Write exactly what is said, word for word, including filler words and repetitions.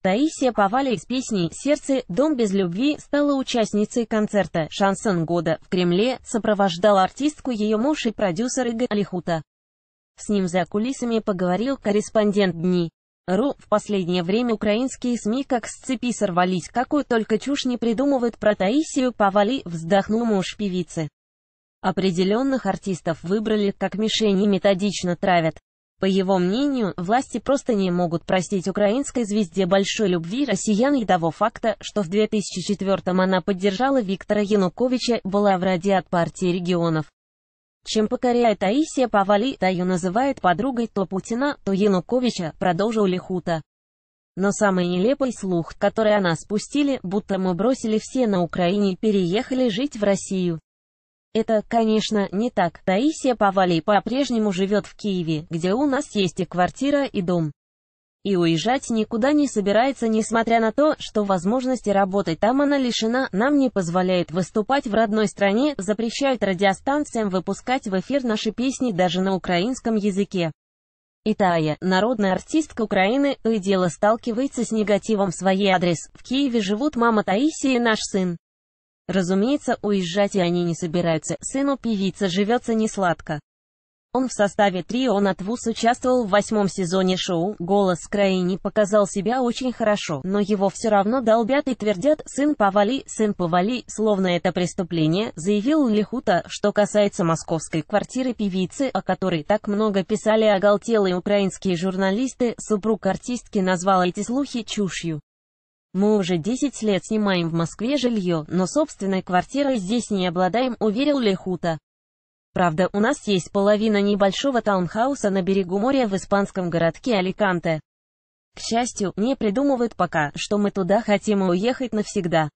Таисия Повалий с песней «Сердце. Дом без любви» стала участницей концерта «Шансон года» в Кремле, сопровождал артистку ее муж и продюсер Игорь Лихута. С ним за кулисами поговорил корреспондент Дни точка ру. В последнее время украинские СМИ как с цепи сорвались, какую только чушь не придумывают про Таисию Повалий, вздохнул муж певицы. Определенных артистов выбрали как мишени, методично травят. По его мнению, власти просто не могут простить украинской звезде большой любви россиян и того факта, что в две тысячи четвёртом она поддержала Виктора Януковича, была в Раде от партии регионов. Чем покоряет Таисия Повалий, та ее называет подругой то Путина, то Януковича, продолжил Лихута. Но самый нелепый слух, который она спустили, будто мы бросили все на Украине и переехали жить в Россию. Это, конечно, не так. Таисия Повалий по-прежнему живет в Киеве, где у нас есть и квартира, и дом. И уезжать никуда не собирается, несмотря на то, что возможности работать там она лишена, нам не позволяет выступать в родной стране, запрещают радиостанциям выпускать в эфир наши песни даже на украинском языке. И Тая, народная артистка Украины, то и дело сталкивается с негативом в свой адрес. В Киеве живут мама Таисия и наш сын. Разумеется, уезжать и они не собираются, сыну певицы живется несладко. Он в составе трио «Нат Вуз» участвовал в восьмом сезоне шоу «Голос Краины», показал себя очень хорошо, но его все равно долбят и твердят «сын Повалий, сын Повалий», словно это преступление, заявил Лихута. Что касается московской квартиры певицы, о которой так много писали оголтелые украинские журналисты, супруг артистки назвал эти слухи чушью. «Мы уже десять лет снимаем в Москве жилье, но собственной квартирой здесь не обладаем», — уверил Лихута. «Правда, у нас есть половина небольшого таунхауса на берегу моря в испанском городке Аликанте. К счастью, не придумывают пока, что мы туда хотим уехать навсегда.